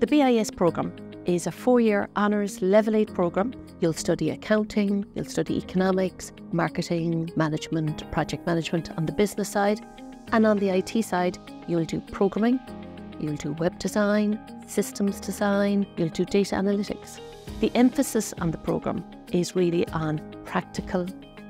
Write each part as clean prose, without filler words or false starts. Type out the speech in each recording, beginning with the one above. The BIS program is a 4-year honours level 8 program. You'll study accounting, you'll study economics, marketing, management, project management on the business side, and on the IT side you'll do programming, you'll do web design, systems design, you'll do data analytics. The emphasis on the program is really on practical,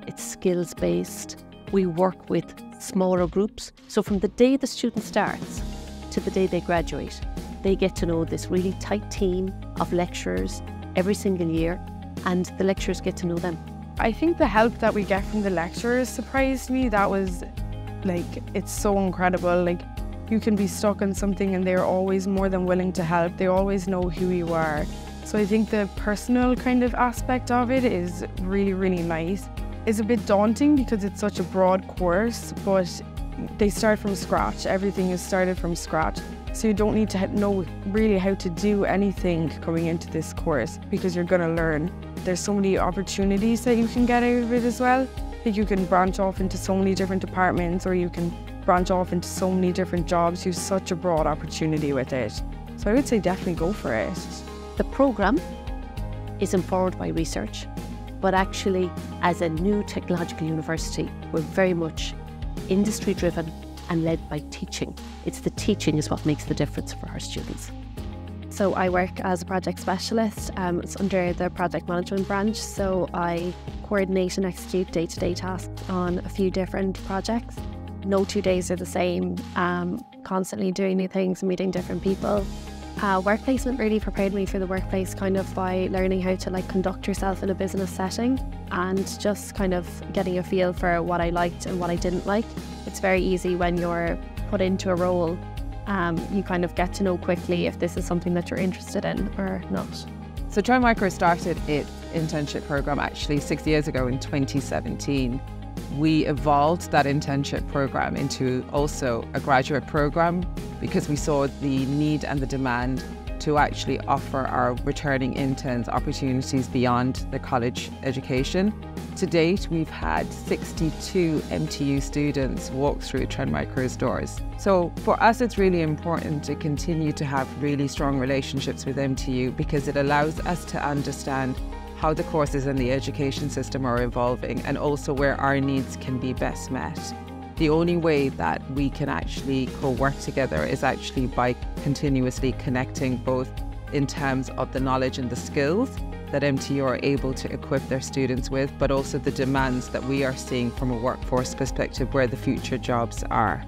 it's skills based. We work with smaller groups, so from the day the student starts to the day they graduate, they get to know this really tight team of lecturers every single year, and the lecturers get to know them. I think the help that we get from the lecturers surprised me. That was like, it's so incredible. Like, you can be stuck on something and they're always more than willing to help. They always know who you are. So I think the personal kind of aspect of it is really, really nice. It's a bit daunting because it's such a broad course, but they start from scratch. Everything is started from scratch. So you don't need to know really how to do anything coming into this course because you're going to learn. There's so many opportunities that you can get out of it as well. Like, you can branch off into so many different departments, or you can branch off into so many different jobs. You have such a broad opportunity with it. So I would say definitely go for it. The programme is informed by research, but actually as a new technological university, we're very much industry driven and led by teaching. It's the teaching is what makes the difference for our students. So I work as a project specialist. It's under the project management branch, so I coordinate and execute day-to-day tasks on a few different projects. No 2 days are the same, constantly doing new things, meeting different people. Work placement really prepared me for the workplace kind of by learning how to conduct yourself in a business setting and just kind of getting a feel for what I liked and what I didn't like. It's very easy when you're put into a role, you kind of get to know quickly if this is something that you're interested in or not. So TriMicro started its internship program actually 6 years ago in 2017. We evolved that internship program into also a graduate program because we saw the need and the demand to actually offer our returning interns opportunities beyond the college education. To date, we've had 62 MTU students walk through Trend Micro's doors. So for us, it's really important to continue to have really strong relationships with MTU because it allows us to understand how the courses in the education system are evolving and also where our needs can be best met. The only way that we can actually co-work together is actually by continuously connecting, both in terms of the knowledge and the skills that MTU are able to equip their students with, but also the demands that we are seeing from a workforce perspective where the future jobs are.